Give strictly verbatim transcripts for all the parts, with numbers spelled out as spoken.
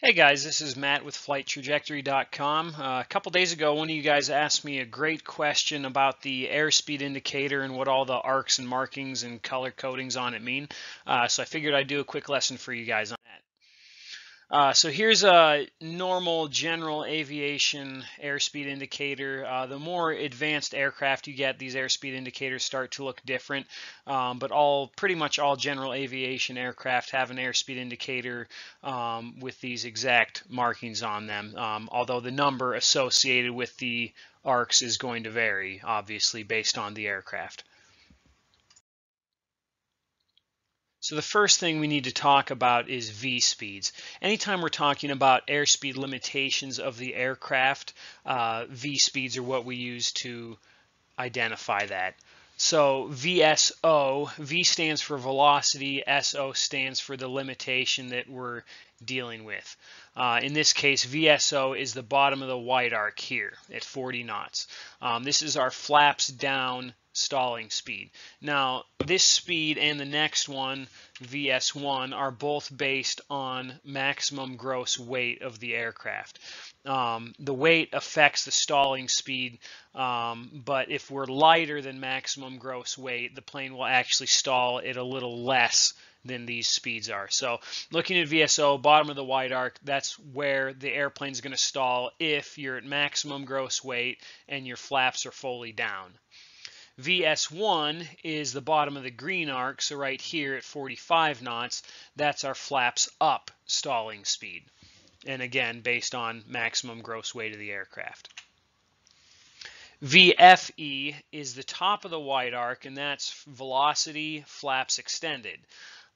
Hey guys, this is Matt with flight trajectory dot com. Uh, a couple days ago, one of you guys asked me a great question about the airspeed indicator and what all the arcs and markings and color codings on it mean. Uh, so I figured I'd do a quick lesson for you guys on that. Uh, so here's a normal general aviation airspeed indicator. Uh, the more advanced aircraft you get, these airspeed indicators start to look different. Um, but all pretty much all general aviation aircraft have an airspeed indicator um, with these exact markings on them, um, although the number associated with the arcs is going to vary, obviously, based on the aircraft. So the first thing we need to talk about is V-speeds. Anytime we're talking about airspeed limitations of the aircraft, uh, V-speeds are what we use to identify that. So V S O, V stands for velocity, S O stands for the limitation that we're dealing with. Uh, in this case, V S O is the bottom of the wide arc here at forty knots. Um, this is our flaps down stalling speed. Now, this speed and the next one, V S one, are both based on maximum gross weight of the aircraft. Um, the weight affects the stalling speed, um, but if we're lighter than maximum gross weight, the plane will actually stall at a little less than these speeds are. So looking at V S O, bottom of the wide arc, that's where the airplane's going to stall if you're at maximum gross weight and your flaps are fully down. V S one is the bottom of the green arc, so right here at forty-five knots, that's our flaps up stalling speed. And again, based on maximum gross weight of the aircraft. V F E is the top of the wide arc, and that's velocity, flaps extended.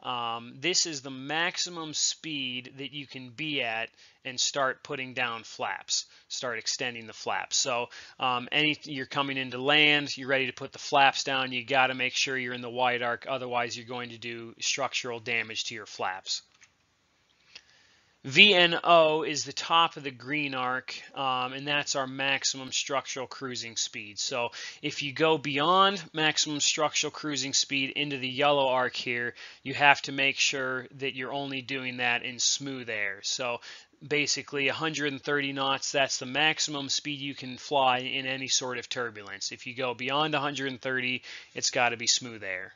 Um, this is the maximum speed that you can be at and start putting down flaps, start extending the flaps. So um, any, you're coming into land, you're ready to put the flaps down, you got to make sure you're in the wide arc, otherwise you're going to do structural damage to your flaps. V N O is the top of the green arc, um, and that's our maximum structural cruising speed. So if you go beyond maximum structural cruising speed into the yellow arc here, you have to make sure that you're only doing that in smooth air. So basically one hundred thirty knots, that's the maximum speed you can fly in any sort of turbulence. If you go beyond one hundred thirty, it's got to be smooth air.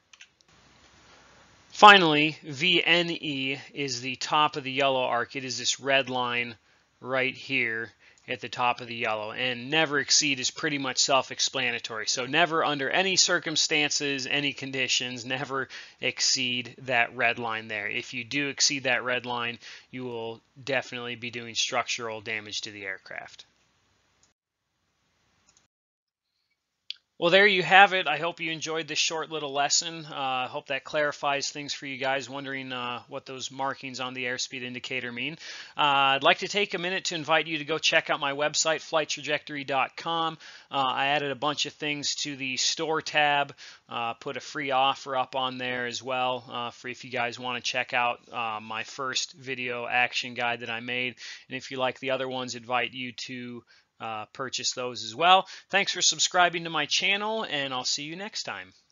Finally, V N E is the top of the yellow arc. It is this red line right here at the top of the yellow, and never exceed is pretty much self-explanatory. So never, under any circumstances, any conditions, never exceed that red line there. If you do exceed that red line, you will definitely be doing structural damage to the aircraft. Well, there you have it. I hope you enjoyed this short little lesson. I uh, hope that clarifies things for you guys wondering uh, what those markings on the airspeed indicator mean. Uh, I'd like to take a minute to invite you to go check out my website, flight trajectory dot com. Uh, I added a bunch of things to the store tab, uh, put a free offer up on there as well uh, for if you guys want to check out uh, my first video action guide that I made. And if you like the other ones, invite you to Uh, purchase those as well. Thanks for subscribing to my channel, and I'll see you next time.